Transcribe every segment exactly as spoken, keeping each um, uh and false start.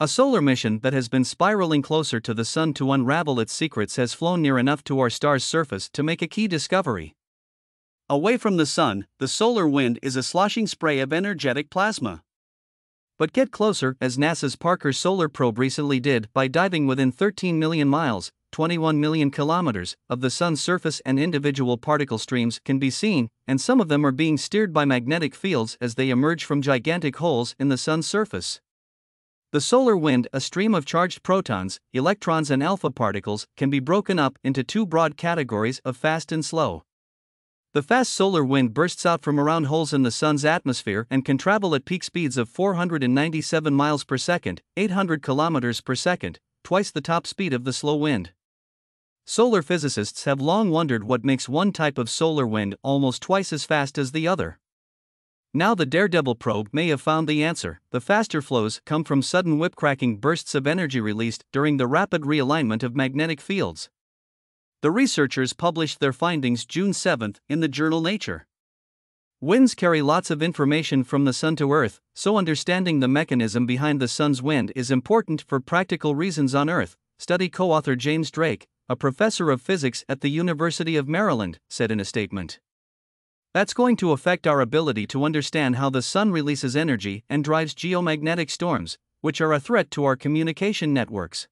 A solar mission that has been spiraling closer to the Sun to unravel its secrets has flown near enough to our star's surface to make a key discovery. Away from the Sun, the solar wind is a sloshing spray of energetic plasma. But get closer, as NASA's Parker Solar Probe recently did by diving within thirteen million miles, twenty-one million kilometers, of the Sun's surface, and individual particle streams can be seen, and some of them are being steered by magnetic fields as they emerge from gigantic holes in the Sun's surface. The solar wind, a stream of charged protons, electrons and alpha particles, can be broken up into two broad categories of fast and slow. The fast solar wind bursts out from around holes in the Sun's atmosphere and can travel at peak speeds of four hundred ninety-seven miles per second, eight hundred kilometers per second, twice the top speed of the slow wind. Solar physicists have long wondered what makes one type of solar wind almost twice as fast as the other. Now the Daredevil probe may have found the answer. The faster flows come from sudden whip-cracking bursts of energy released during the rapid realignment of magnetic fields. The researchers published their findings June seventh in the journal Nature. Winds carry lots of information from the Sun to Earth, so understanding the mechanism behind the Sun's wind is important for practical reasons on Earth, study co-author James Drake, a professor of physics at the University of Maryland, said in a statement. That's going to affect our ability to understand how the Sun releases energy and drives geomagnetic storms, which are a threat to our communication networks.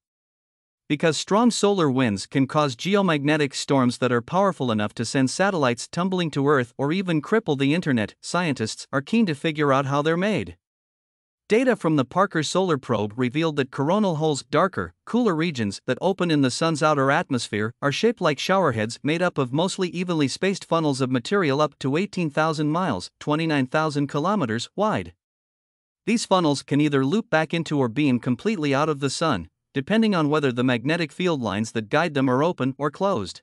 Because strong solar winds can cause geomagnetic storms that are powerful enough to send satellites tumbling to Earth or even cripple the internet, scientists are keen to figure out how they're made. Data from the Parker Solar Probe revealed that coronal holes, darker, cooler regions that open in the Sun's outer atmosphere, are shaped like showerheads made up of mostly evenly spaced funnels of material up to eighteen thousand miles, twenty-nine thousand kilometers, wide. These funnels can either loop back into or beam completely out of the Sun, depending on whether the magnetic field lines that guide them are open or closed.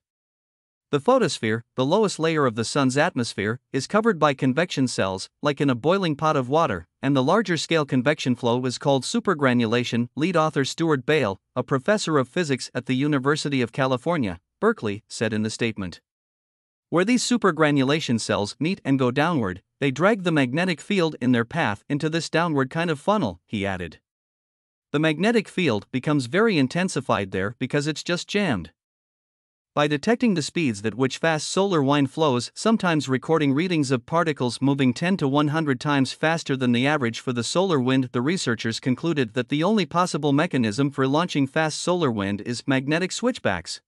The photosphere, the lowest layer of the Sun's atmosphere, is covered by convection cells, like in a boiling pot of water, and the larger-scale convection flow is called supergranulation. Lead author Stuart Bale, a professor of physics at the University of California, Berkeley, said in the statement. Where these supergranulation cells meet and go downward, they drag the magnetic field in their path into this downward kind of funnel, he added. The magnetic field becomes very intensified there because it's just jammed. By detecting the speeds at which fast solar wind flows, sometimes recording readings of particles moving ten to one hundred times faster than the average for the solar wind, the researchers concluded that the only possible mechanism for launching fast solar wind is magnetic switchbacks.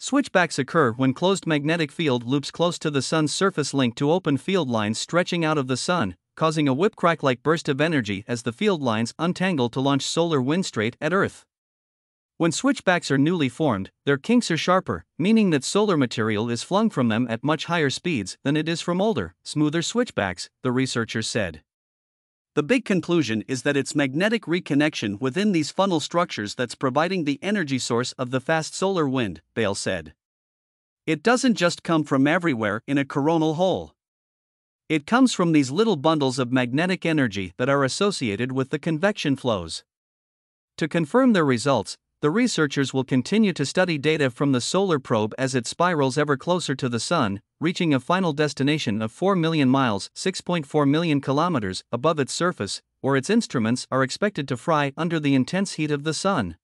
Switchbacks occur when closed magnetic field loops close to the Sun's surface link to open field lines stretching out of the Sun, causing a whip-crack-like burst of energy as the field lines untangle to launch solar wind straight at Earth. When switchbacks are newly formed, their kinks are sharper, meaning that solar material is flung from them at much higher speeds than it is from older, smoother switchbacks, the researchers said. The big conclusion is that it's magnetic reconnection within these funnel structures that's providing the energy source of the fast solar wind, Bale said. It doesn't just come from everywhere in a coronal hole. It comes from these little bundles of magnetic energy that are associated with the convection flows. To confirm their results, the researchers will continue to study data from the solar probe as it spirals ever closer to the Sun, reaching a final destination of four million miles, six point four million kilometers, above its surface, where its instruments are expected to fry under the intense heat of the Sun.